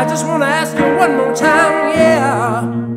I just want to ask you one more time, yeah.